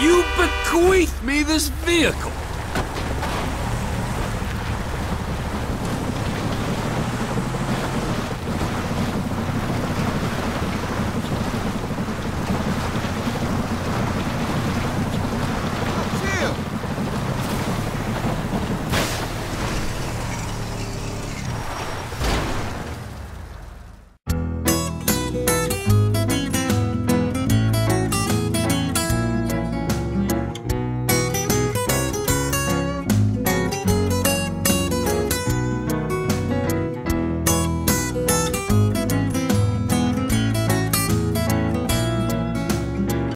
You bequeath me this vehicle.